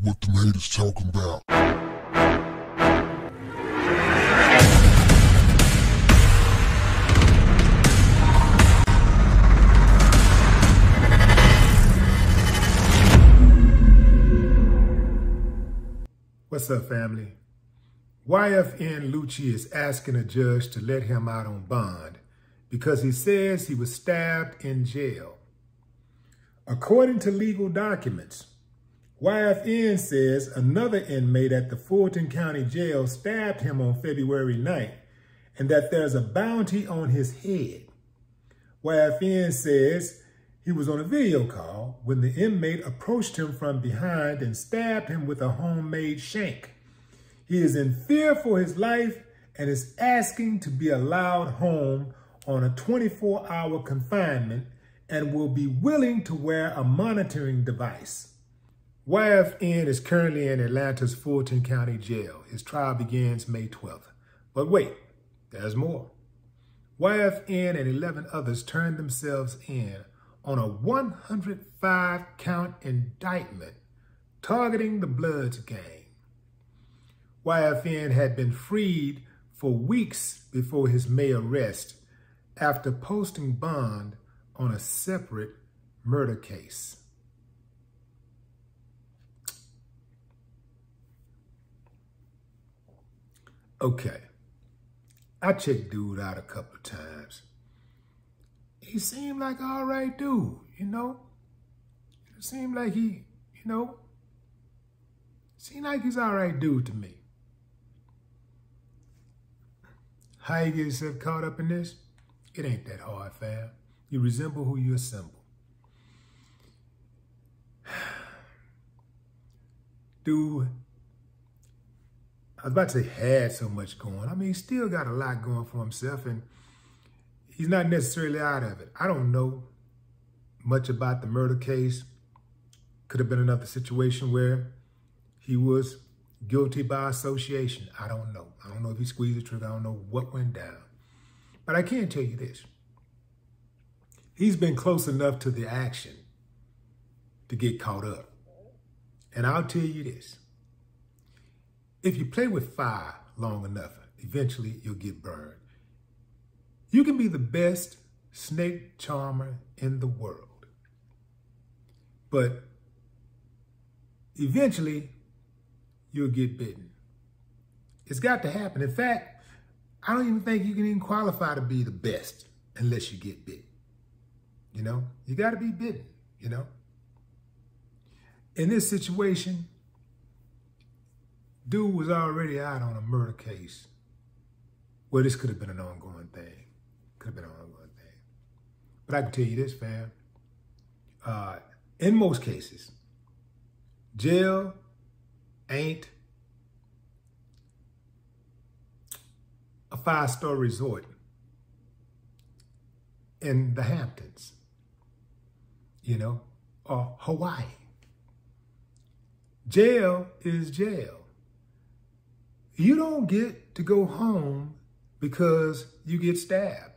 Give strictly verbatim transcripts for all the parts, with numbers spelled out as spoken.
what the haters talking about. What's up, family? Y F N Lucci is asking a judge to let him out on bond because he says he was stabbed in jail. According to legal documents, Y F N says another inmate at the Fulton County Jail stabbed him on February ninth and that there's a bounty on his head. Y F N says he was on a video call when the inmate approached him from behind and stabbed him with a homemade shank. He is in fear for his life and is asking to be allowed home on a twenty-four hour confinement and will be willing to wear a monitoring device. Y F N is currently in Atlanta's Fulton County Jail. His trial begins May twelfth. But wait, there's more. Y F N and eleven others turned themselves in on a one hundred five count indictment targeting the Bloods gang. Y F N had been freed for weeks before his May arrest after posting bond on a separate murder case. Okay, I checked dude out a couple of times. He seemed like an all right dude, you know? It seemed like he, you know, seemed like he's all right dude to me. How you get yourself caught up in this? It ain't that hard, fam. You resemble who you assemble. Dude, I was about to say had so much going. I mean, he's still got a lot going for himself, and he's not necessarily out of it. I don't know much about the murder case. Could have been another situation where he was guilty by association. I don't know. I don't know if he squeezed the trigger. I don't know what went down. But I can tell you this. He's been close enough to the action to get caught up. And I'll tell you this. If you play with fire long enough, eventually you'll get burned. You can be the best snake charmer in the world, but eventually you'll get bitten. It's got to happen. In fact, I don't even think you can even qualify to be the best unless you get bitten. You know, you got to be bitten, you know. In this situation, dude was already out on a murder case. Well, this could have been an ongoing thing. Could have been an ongoing thing. But I can tell you this, fam. Uh, in most cases, jail ain't a five-star resort in the Hamptons, you know, or Hawaii. Jail is jail. You don't get to go home because you get stabbed.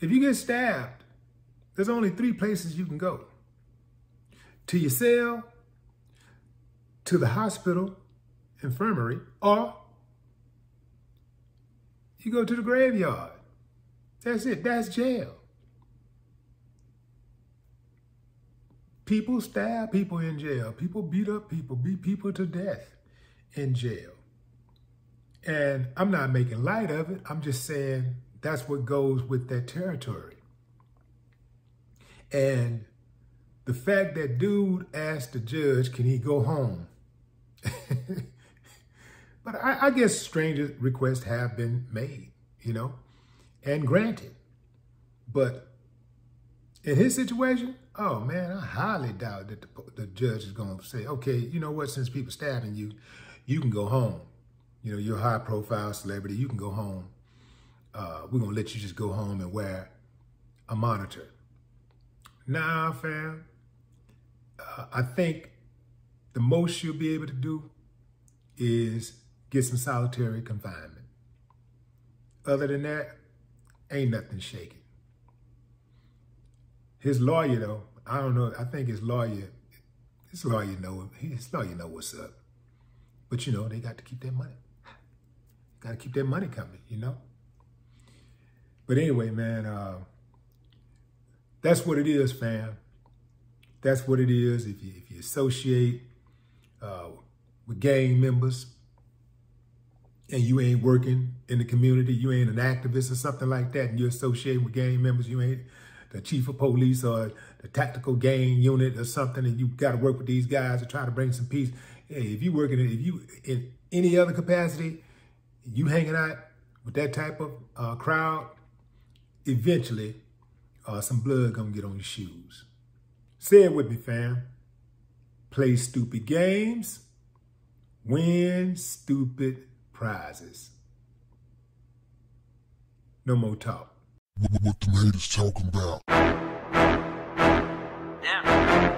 If you get stabbed, there's only three places you can go. To your cell, to the hospital, infirmary, or you go to the graveyard. That's it. That's jail. People stab people in jail. People beat up people, beat people to death in jail. And I'm not making light of it. I'm just saying that's what goes with that territory. And the fact that dude asked the judge, can he go home? But I, I guess stranger requests have been made, you know, and granted. But in his situation, oh man, I highly doubt that the, the judge is going to say, okay, you know what, since people stabbing you, you can go home. You know, you're a high-profile celebrity. You can go home. Uh, we're going to let you just go home and wear a monitor. Nah, fam. Uh, I think the most you'll be able to do is get some solitary confinement. Other than that, ain't nothing shaking. His lawyer, though, I don't know. I think his lawyer his lawyer know his lawyer know what's up. But you know, they got to keep their money. Got to keep their money coming, you know. But anyway, man, uh, that's what it is, fam. That's what it is. If you if you associate uh, with gang members and you ain't working in the community, you ain't an activist or something like that, and you associate with gang members, you ain't the chief of police or the tactical gang unit or something, and you got to work with these guys to try to bring some peace. Hey, if you working, if you in any other capacity, you hanging out with that type of uh, crowd, eventually uh, some blood gonna get on your shoes. Say it with me, fam. Play stupid games, win stupid prizes. No more talk. What, what, what the haters talking about? Yeah.